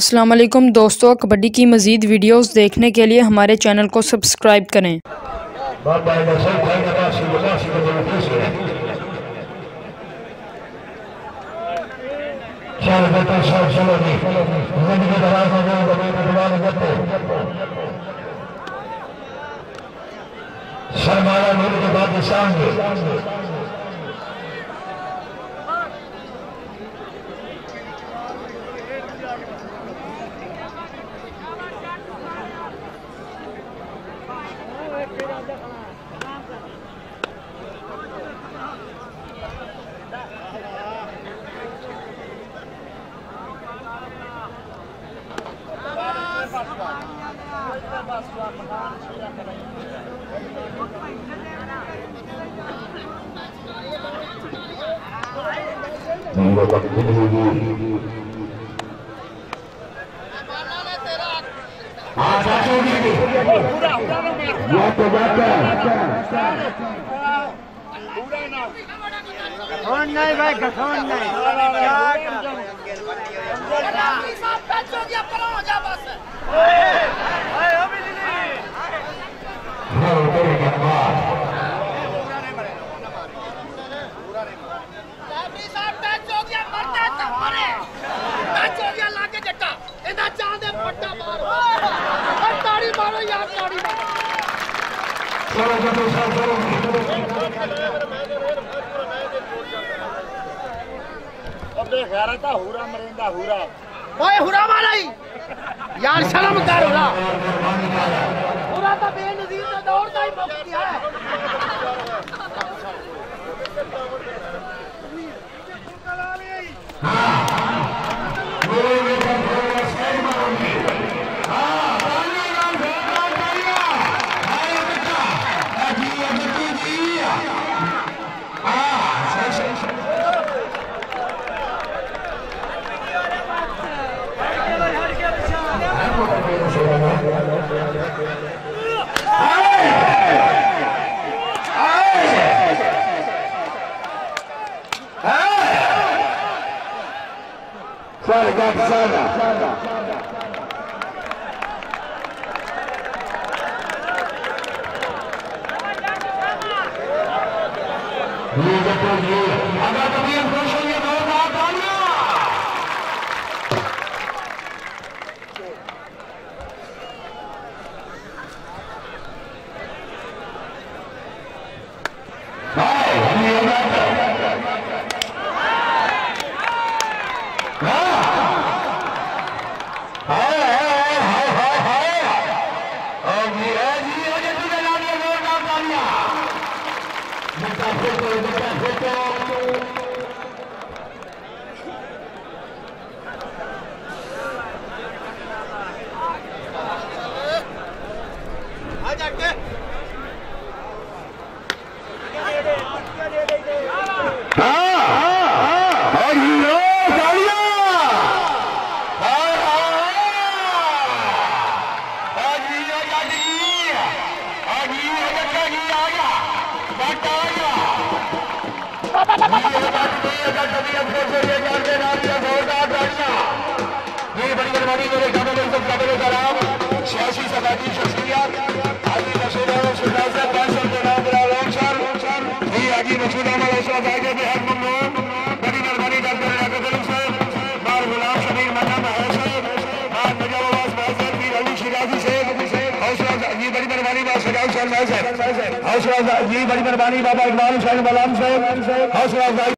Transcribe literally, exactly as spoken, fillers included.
अस्सलाम वालेकुम दोस्तों, कबड्डी की मज़ीद वीडियोस देखने के लिए हमारे चैनल को सब्सक्राइब करें। नहीं भाई घसोन नहीं हुरा मरेंदा हुरा भाई हुरा मारा ही यार शर्म कर हुरा हुरा तो बेनजीर से दौड़ता ही मुक्त है हौसला अफजाई, बड़ी मेहरबानी बाबा इकबाल हुसैन मलाम साहब। हौसला अफजाई।